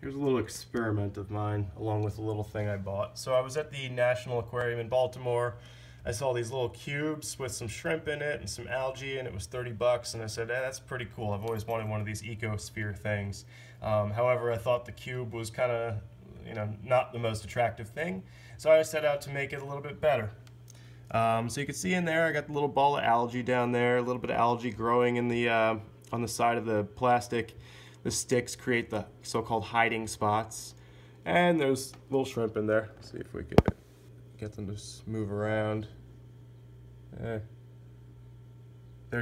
Here's a little experiment of mine, along with a little thing I bought. So I was at the National Aquarium in Baltimore. I saw these little cubes with some shrimp in it and some algae, and it was 30 bucks, and I said, hey, that's pretty cool. I've always wanted one of these EcoSphere things. However, I thought the cube was kind of, not the most attractive thing. So I set out to make it a little bit better. So you can see in there, I got the little ball of algae down there, a little bit of algae growing in the, on the side of the plastic. The sticks create the so-called hiding spots. And there's little shrimp in there. Let's see if we can get them to move around. They're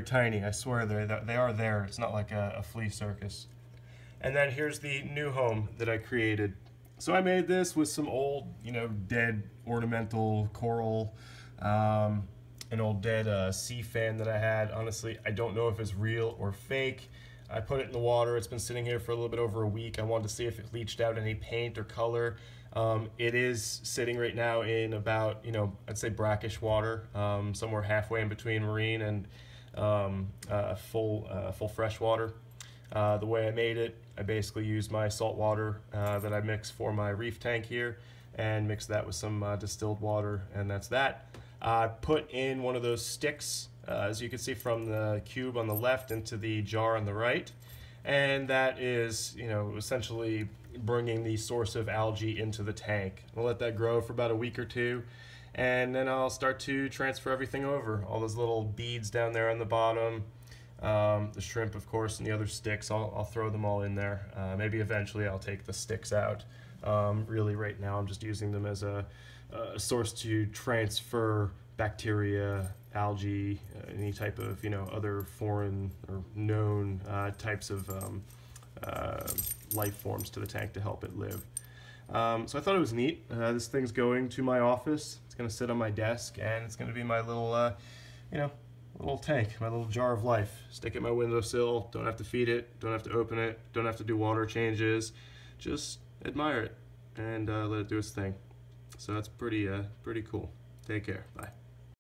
tiny, I swear they are there. It's not like a flea circus. And then here's the new home that I created. So I made this with some old, dead ornamental coral, an old dead sea fan that I had. Honestly, I don't know if it's real or fake. I put it in the water. It's been sitting here for a little bit over a week. I wanted to see if it leached out any paint or color. It is sitting right now in about, I'd say brackish water, somewhere halfway in between marine and full fresh water. The way I made it, I basically used my salt water that I mix for my reef tank here and mixed that with some distilled water, and that's that. I put in one of those sticks, as you can see from the cube on the left into the jar on the right, and that is, essentially bringing the source of algae into the tank. I'll let that grow for about a week or two, and then I'll start to transfer everything over. All those little beads down there on the bottom, the shrimp, of course, and the other sticks, I'll throw them all in there. Maybe eventually I'll take the sticks out. Really right now I'm just using them as a source to transfer bacteria, algae, any type of, other foreign or known types of life forms to the tank to help it live. So I thought it was neat. This thing's going to my office. It's going to sit on my desk, and it's going to be my little, little tank, my little jar of life. Stick it in my windowsill, don't have to feed it, don't have to open it, don't have to do water changes, just admire it and let it do its thing. So that's pretty cool. Take care, bye.